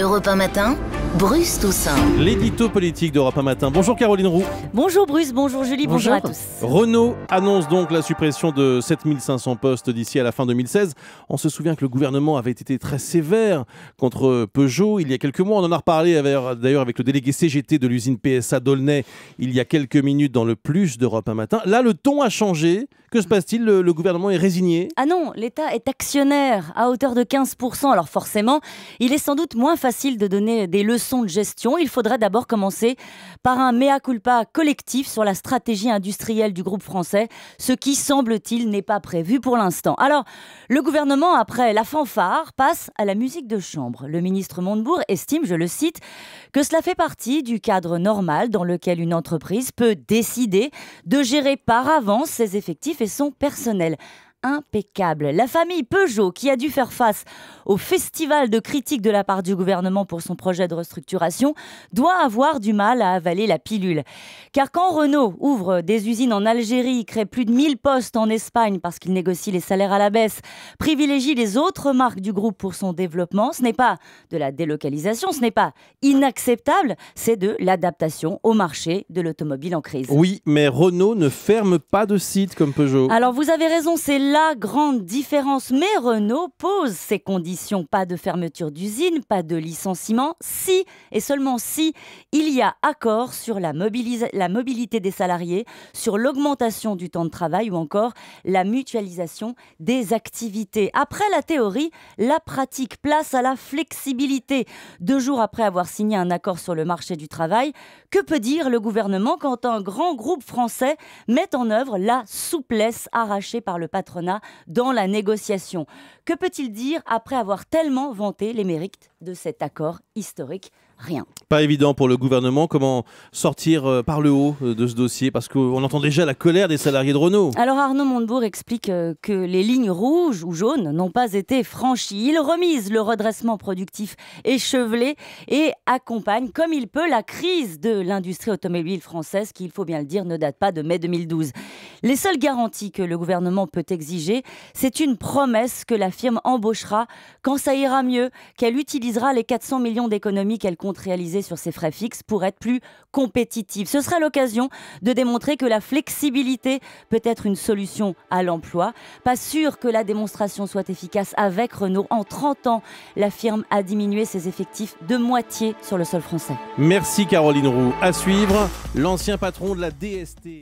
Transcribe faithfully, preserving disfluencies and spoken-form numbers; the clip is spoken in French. Europe un Matin, Bruce Toussaint. L'édito politique d'Europe un Matin. Bonjour Caroline Roux. Bonjour Bruce, bonjour Julie, bonjour, bonjour à tous. Renault annonce donc la suppression de sept mille cinq cents postes d'ici à la fin deux mille seize. On se souvient que le gouvernement avait été très sévère contre Peugeot il y a quelques mois. On en a reparlé d'ailleurs avec le délégué C G T de l'usine P S A d'Aulnay il y a quelques minutes dans le plus d'Europe un Matin. Là, le ton a changé. Que se passe-t-il? le, le gouvernement est résigné? Ah non, l'État est actionnaire à hauteur de quinze pour cent. Alors forcément, il est sans doute moins facile de donner des leçons de gestion. Il faudrait d'abord commencer par un mea culpa collectif sur la stratégie industrielle du groupe français, ce qui, semble-t-il, n'est pas prévu pour l'instant. Alors, le gouvernement, après la fanfare, passe à la musique de chambre. Le ministre Montebourg estime, je le cite, que cela fait partie du cadre normal dans lequel une entreprise peut décider de gérer par avance ses effectifs et son personnel. Impeccable. La famille Peugeot, qui a dû faire face au festival de critiques de la part du gouvernement pour son projet de restructuration, doit avoir du mal à avaler la pilule. Car quand Renault ouvre des usines en Algérie, crée plus de mille postes en Espagne parce qu'il négocie les salaires à la baisse, privilégie les autres marques du groupe pour son développement, ce n'est pas de la délocalisation, ce n'est pas inacceptable, c'est de l'adaptation au marché de l'automobile en crise. Oui, mais Renault ne ferme pas de site comme Peugeot. Alors vous avez raison, c'est là la grande différence, mais Renault pose ses conditions. Pas de fermeture d'usine, pas de licenciement, si et seulement si il y a accord sur la, la mobilité des salariés, sur l'augmentation du temps de travail ou encore la mutualisation des activités. Après la théorie, la pratique, place à la flexibilité. Deux jours après avoir signé un accord sur le marché du travail, que peut dire le gouvernement quand un grand groupe français met en œuvre la souplesse arrachée par le patronat dans la négociation? Que peut-il dire après avoir tellement vanté les mérites de cet accord historique? Rien. Pas évident pour le gouvernement. Comment sortir par le haut de ce dossier? Parce qu'on entend déjà la colère des salariés de Renault. Alors Arnaud Montebourg explique que les lignes rouges ou jaunes n'ont pas été franchies. Il remise le redressement productif échevelé et accompagne comme il peut la crise de l'industrie automobile française qui, il faut bien le dire, ne date pas de mai deux mille douze. Les seules garanties que le gouvernement peut exiger, c'est une promesse que la firme embauchera quand ça ira mieux, qu'elle utilisera les quatre cents millions d'économies qu'elle compte réaliser sur ses frais fixes pour être plus compétitive. Ce sera l'occasion de démontrer que la flexibilité peut être une solution à l'emploi. Pas sûr que la démonstration soit efficace avec Renault. En trente ans, la firme a diminué ses effectifs de moitié sur le sol français. Merci Caroline Roux. À suivre, l'ancien patron de la D S T.